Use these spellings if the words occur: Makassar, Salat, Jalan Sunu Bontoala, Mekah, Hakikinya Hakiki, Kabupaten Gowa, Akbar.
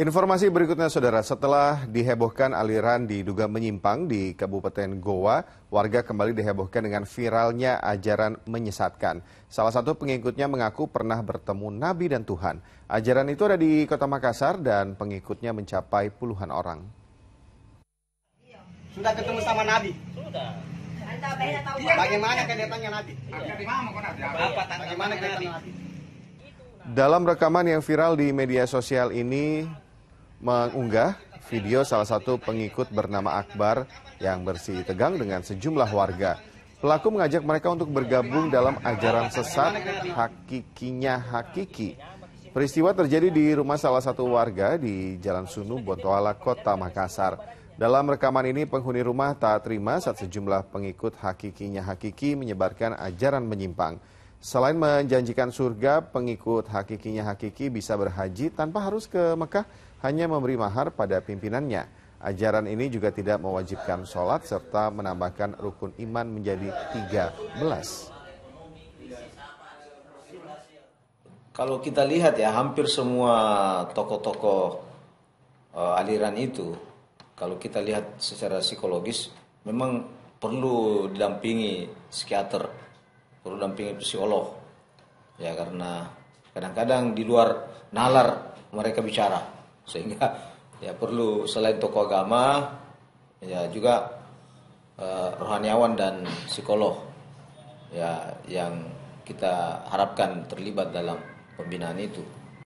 Informasi berikutnya, Saudara. Setelah dihebohkan aliran diduga menyimpang di Kabupaten Gowa, warga kembali dihebohkan dengan viralnya ajaran menyesatkan. Salah satu pengikutnya mengaku pernah bertemu Nabi dan Tuhan. Ajaran itu ada di kota Makassar dan pengikutnya mencapai puluhan orang. Sudah ketemu sama Nabi? Sudah. Bagaimana kelihatannya Nabi? Bagaimana kelihatannya Nabi? Dalam rekaman yang viral di media sosial ini mengunggah video salah satu pengikut bernama Akbar yang bersih tegang dengan sejumlah warga. Pelaku mengajak mereka untuk bergabung dalam ajaran sesat Hakikinya Hakiki. Peristiwa terjadi di rumah salah satu warga di Jalan Sunu Bontoala, Kota Makassar. Dalam rekaman ini penghuni rumah tak terima saat sejumlah pengikut Hakikinya Hakiki menyebarkan ajaran menyimpang. Selain menjanjikan surga, pengikut Hakikinya Hakiki bisa berhaji tanpa harus ke Mekah, hanya memberi mahar pada pimpinannya. Ajaran ini juga tidak mewajibkan sholat serta menambahkan rukun iman menjadi 13. Kalau kita lihat ya, hampir semua tokoh-tokoh aliran itu, kalau kita lihat secara psikologis, memang perlu didampingi psikiater. Perlu dampingi psikolog, ya, karena kadang-kadang di luar nalar mereka bicara, sehingga ya perlu selain tokoh agama ya juga rohaniawan dan psikolog ya yang kita harapkan terlibat dalam pembinaan itu.